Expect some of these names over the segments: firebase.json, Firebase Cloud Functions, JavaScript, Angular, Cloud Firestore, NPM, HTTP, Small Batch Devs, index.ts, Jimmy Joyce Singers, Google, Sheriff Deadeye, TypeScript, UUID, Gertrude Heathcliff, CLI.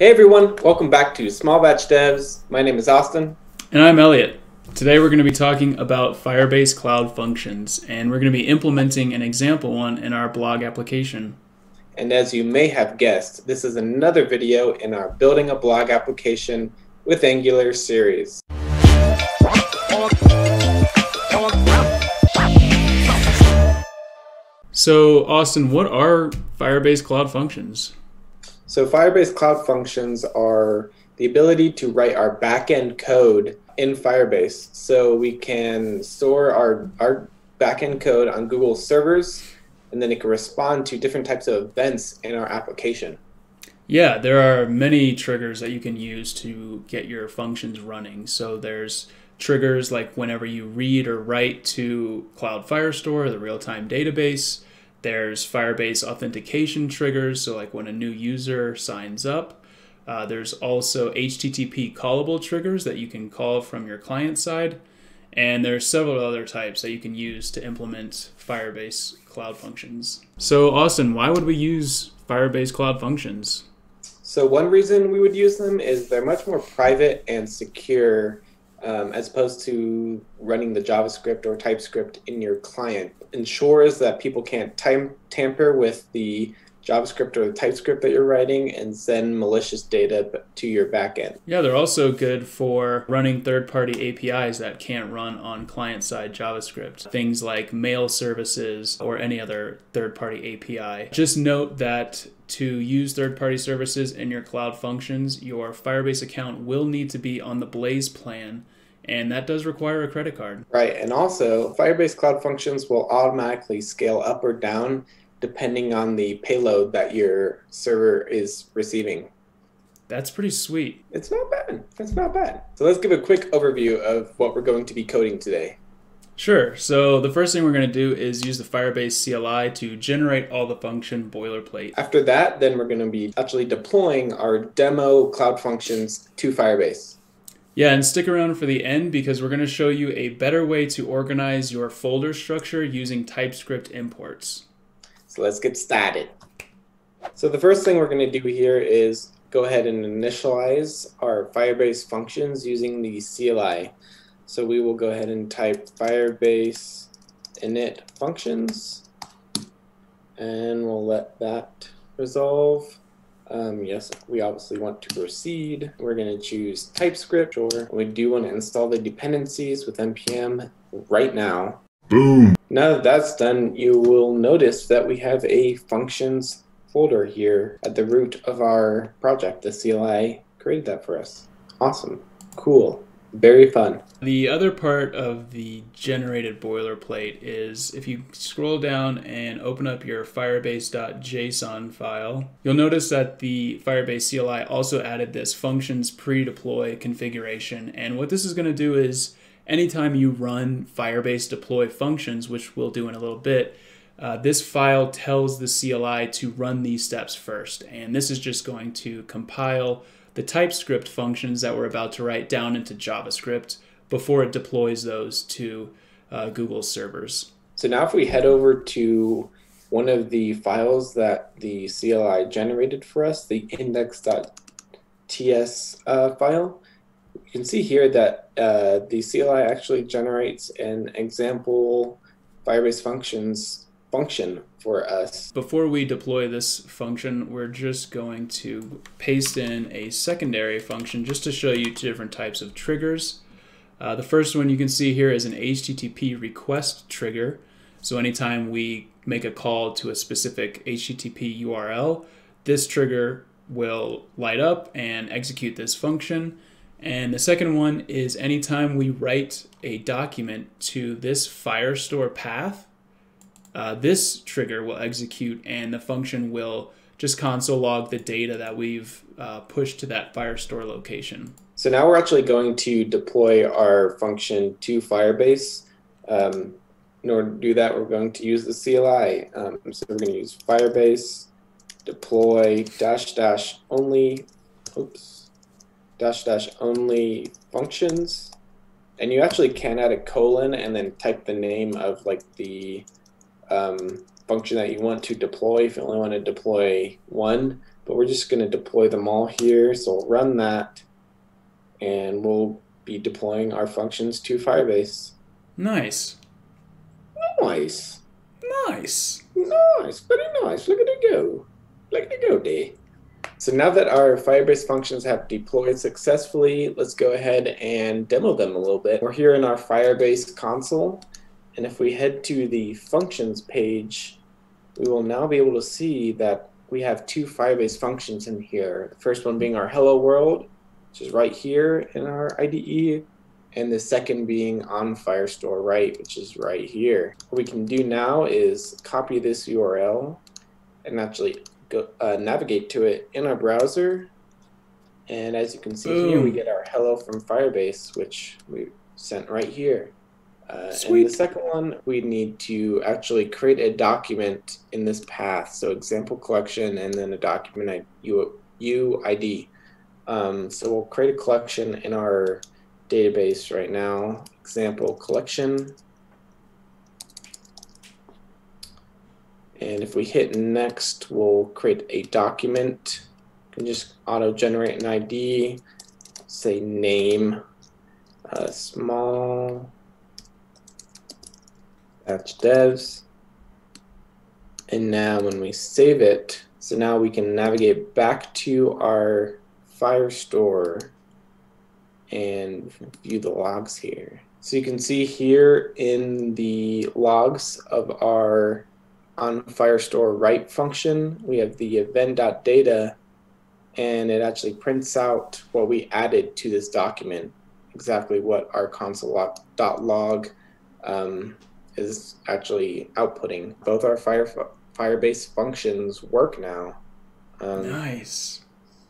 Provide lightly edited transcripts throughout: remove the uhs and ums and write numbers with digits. Hey everyone, welcome back to Small Batch Devs. My name is Austin. And I'm Elliot. Today we're going to be talking about Firebase Cloud Functions, and we're going to be implementing an example one in our blog application. And as you may have guessed, this is another video in our Building a Blog Application with Angular series. So Austin, what are Firebase Cloud Functions? So Firebase Cloud Functions are the ability to write our backend code in Firebase. So we can store our backend code on Google servers, and then it can respond to different types of events in our application. Yeah, there are many triggers that you can use to get your functions running. So there's triggers like whenever you read or write to Cloud Firestore, the real-time database. There's Firebase authentication triggers, so like when a new user signs up. There's also HTTP callable triggers that you can call from your client side. And there's several other types that you can use to implement Firebase Cloud Functions. So Austin, why would we use Firebase Cloud Functions? So one reason we would use them is they're much more private and secure as opposed to running the JavaScript or TypeScript in your client. Ensures that people can't tamper with the JavaScript or the TypeScript that you're writing and send malicious data to your backend. Yeah, they're also good for running third-party APIs that can't run on client-side JavaScript. Things like mail services or any other third-party API. Just note that to use third-party services in your Cloud Functions, your Firebase account will need to be on the Blaze plan, and that does require a credit card. Right, and also Firebase Cloud Functions will automatically scale up or down depending on the payload that your server is receiving. That's pretty sweet. It's not bad. That's not bad. So let's give a quick overview of what we're going to be coding today. Sure. So the first thing we're going to do is use the Firebase CLI to generate all the function boilerplate. After that, then we're going to be actually deploying our demo Cloud Functions to Firebase. Yeah, and stick around for the end because we're going to show you a better way to organize your folder structure using TypeScript imports. So let's get started. So the first thing we're going to do here is go ahead and initialize our Firebase functions using the CLI. So we will go ahead and type Firebase init functions, and we'll let that resolve. Yes, we obviously want to proceed. We're going to choose TypeScript, or we do want to install the dependencies with NPM right now. Boom. Now that that's done, you will notice that we have a functions folder here at the root of our project. The CLI created that for us. Awesome. Cool. Very fun. The other part of the generated boilerplate is if you scroll down and open up your firebase.json file, you'll notice that the Firebase CLI also added this functions pre-deploy configuration. And what this is going to do is anytime you run Firebase deploy functions, which we'll do in a little bit, this file tells the CLI to run these steps first. And this is just going to compile the TypeScript functions that we're about to write down into JavaScript before it deploys those to Google servers. So now if we head over to one of the files that the CLI generated for us, the index.ts file, you can see here that the CLI actually generates an example Firebase functions function for us. Before we deploy this function, we're just going to paste in a secondary function just to show you two different types of triggers. The first one you can see here is an HTTP request trigger. So anytime we make a call to a specific HTTP URL, this trigger will light up and execute this function. And the second one is anytime we write a document to this Firestore path, this trigger will execute and the function will just console log the data that we've pushed to that Firestore location. So now we're actually going to deploy our function to Firebase. In order to do that, we're going to use the CLI. So we're going to use Firebase deploy --only, oops, --only functions. And you actually can add a colon and then type the name of like the function that you want to deploy if you only want to deploy one, but we're just going to deploy them all here. So we'll run that, and we'll be deploying our functions to Firebase. Nice. Nice. Nice. Nice. Very nice. Look at it go. Look at it go, D. So now that our Firebase functions have deployed successfully, let's go ahead and demo them a little bit. We're here in our Firebase console, and if we head to the functions page, we will now be able to see that we have two Firebase functions in here. The first one being our Hello World, which is right here in our IDE, and the second being on Firestore right, which is right here. What we can do now is copy this URL and actually go, navigate to it in our browser, and as you can see here, we get our hello from Firebase, which we sent right here. Sweet. And the second one, we need to actually create a document in this path, so example collection and then a document UUID. So we'll create a collection in our database right now, example collection. And if we hit next, we'll create a document. You can just auto-generate an ID, say name, Small Batch Devs. And now when we save it, so now we can navigate back to our Firestore and view the logs here. So you can see here in the logs of our on Firestore write function, we have the event.data, and it actually prints out what we added to this document, exactly what our console.log is actually outputting. Both our Firebase functions work now. Nice.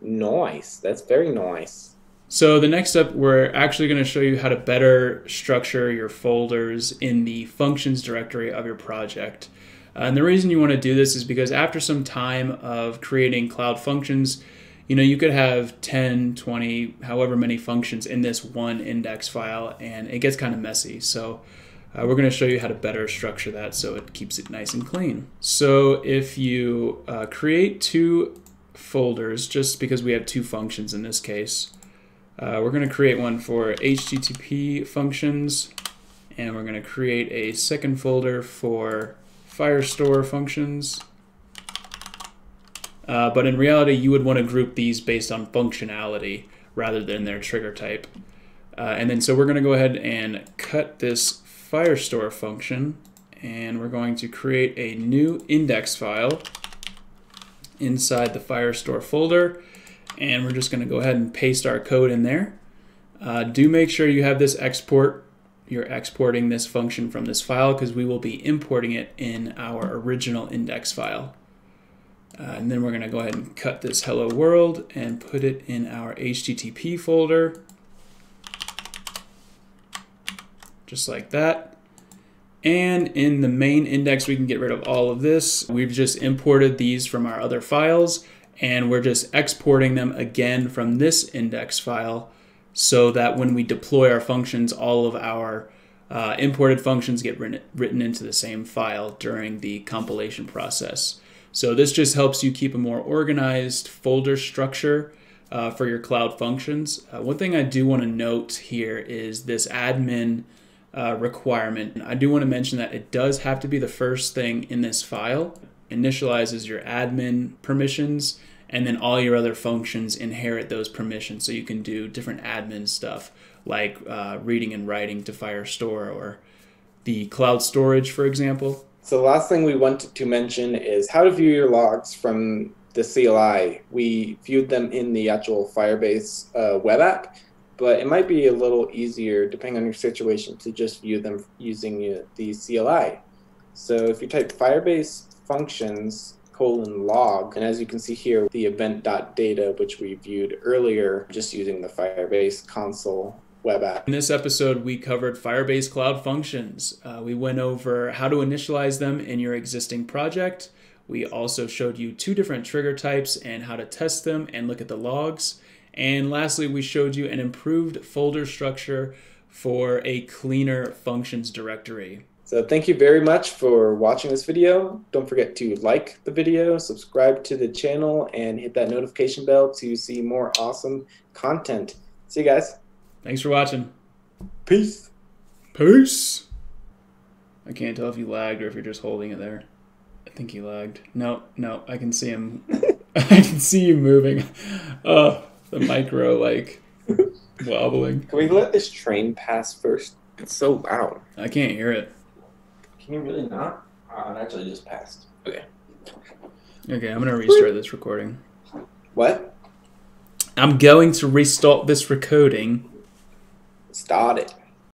Nice. That's very nice. So the next step, we're actually going to show you how to better structure your folders in the functions directory of your project. And the reason you want to do this is because after some time of creating Cloud Functions, you know, you could have 10, 20, however many functions in this one index file, and it gets kind of messy. So we're going to show you how to better structure that so it keeps it nice and clean. So if you create two folders, just because we have two functions in this case, we're going to create one for HTTP functions, and we're going to create a second folder for Firestore functions, but in reality you would want to group these based on functionality rather than their trigger type. And then so we're going to go ahead and cut this Firestore function, and we're going to create a new index file inside the Firestore folder, and we're just going to go ahead and paste our code in there. Do make sure you have this export. You're exporting this function from this file because we will be importing it in our original index file. And then we're going to go ahead and cut this Hello World and put it in our HTTP folder, just like that. And in the main index, we can get rid of all of this. We've just imported these from our other files, and we're just exporting them again from this index file, so that when we deploy our functions, all of our imported functions get written into the same file during the compilation process. So this just helps you keep a more organized folder structure for your Cloud Functions. One thing I do want to note here is this admin requirement. I do want to mention that it does have to be the first thing in this file. Initializes your admin permissions, and then all your other functions inherit those permissions, so you can do different admin stuff like reading and writing to Firestore or the cloud storage, for example. So the last thing we wanted to mention is how to view your logs from the CLI. We viewed them in the actual Firebase web app, but it might be a little easier, depending on your situation, to just view them using the CLI. So if you type Firebase functions /log, and as you can see here, the event.data, which we viewed earlier, just using the Firebase console web app. In this episode, we covered Firebase Cloud Functions. We went over how to initialize them in your existing project. We also showed you two different trigger types and how to test them and look at the logs. And lastly, we showed you an improved folder structure for a cleaner functions directory. So thank you very much for watching this video. Don't forget to like the video, subscribe to the channel, and hit that notification bell to see more awesome content. See you guys. Thanks for watching. Peace. Peace. I can't tell if you lagged or if you're just holding it there. I think he lagged. No, no, I can see him. I can see you moving. Oh, the micro, like, wobbling. Can we let this train pass first? It's so loud. I can't hear it. Can you really not? It actually just passed. Okay. Okay, I'm going to restart this recording. What? I'm going to restart this recording. Start it.